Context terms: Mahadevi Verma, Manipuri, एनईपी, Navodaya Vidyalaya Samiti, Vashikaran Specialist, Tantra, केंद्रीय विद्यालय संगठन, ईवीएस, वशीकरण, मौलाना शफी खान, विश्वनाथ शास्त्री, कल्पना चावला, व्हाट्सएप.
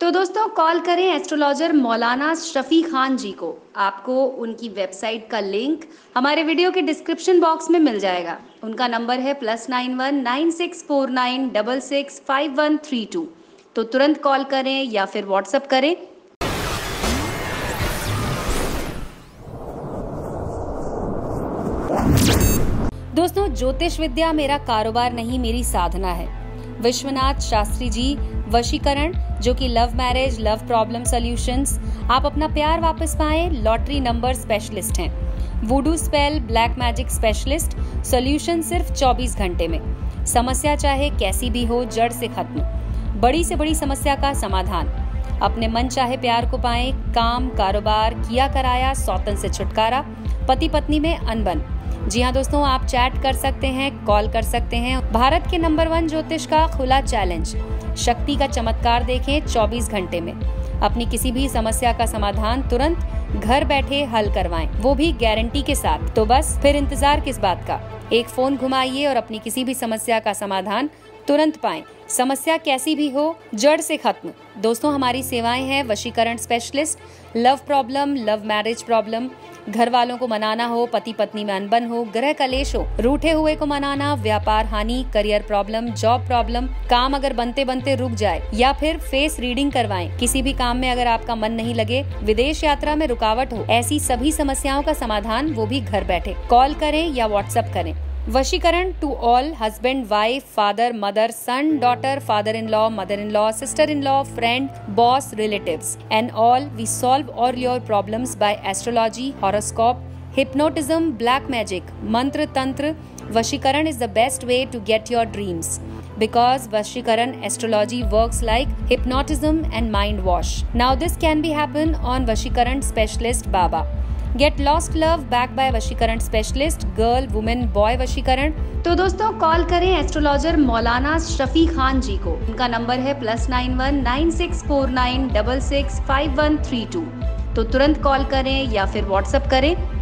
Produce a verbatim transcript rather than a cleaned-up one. तो दोस्तों कॉल करें एस्ट्रोलॉजर मौलाना शफी खान जी को। आपको उनकी वेबसाइट का लिंक हमारे वीडियो के डिस्क्रिप्शन बॉक्स में मिल जाएगा। उनका नंबर है plus nine one nine six four nine double six five one three two. तो तुरंत कॉल करें या फिर व्हाट्सएप करें। दोस्तों ज्योतिष विद्या मेरा कारोबार नहीं, मेरी साधना है। विश्वनाथ शास्त्री जी वशीकरण, जो कि love marriage, love problem solutions, आप अपना प्यार वापस पाएं, लॉटरी नंबर स्पेशलिस्ट हैं। Voodoo spell, black magic specialist, solution सिर्फ चौबीस घंटे में। समस्या चाहे कैसी भी हो, जड़ से खत्म, बड़ी से बड़ी समस्या का समाधान। अपने मन चाहे प्यार को पाएं, काम कारोबार किया कराया सौतन से छुटकारा, पति पत्नी में अनबन। जी हाँ दोस्तों, आप चैट कर सकते हैं, कॉल कर सकते हैं। भारत के नंबर वन ज्योतिष का खुला चैलेंज, शक्ति का चमत्कार देखें चौबीस घंटे में। अपनी किसी भी समस्या का समाधान तुरंत घर बैठे हल करवाएं, वो भी गारंटी के साथ। तो बस फिर इंतजार किस बात का, एक फोन घुमाइए और अपनी किसी भी समस्या का समाधान तुरंत पाएं। समस्या कैसी भी हो, जड़ से खत्म। दोस्तों हमारी सेवाएं हैं वशीकरण specialist, love problem, love marriage problem, घर वालों को मनाना हो, पति पत्नी में अनबन हो, ग्रह कलेश हो, रूठे हुए को मनाना, व्यापार हानि, करियर प्रॉब्लम, जॉब प्रॉब्लम, काम अगर बनते बनते रुक जाए, या फिर फेस रीडिंग करवाएं। किसी भी काम में अगर आपका मन नहीं लगे, विदेश यात्रा में रुकावट हो, ऐसी सभी समस्याओं का समाधान, वो भी घर बैठे। कॉल करें या व्हाट्सएप करें। वशीकरण to all, husband wife, father mother, son daughter, father in law, mother in law, sister in law, friend, boss, relatives and all. We solve all your problems by astrology, horoscope, hypnotism, black magic, mantra, tantra. वशीकरण is the best way to get your dreams because Vashikaran astrology works like hypnotism and mind wash. Now this can be happen on Vashikaran specialist Baba. Get lost love back by Vashikaran specialist, girl, woman, boy Vashikaran. तो दोस्तों call करें astrologer मौलाना शफी खान जी को। उनका number है plus nine one nine six four nine double six five one three two. तो तुरंत call करें या फिर व्हाट्सएप करें।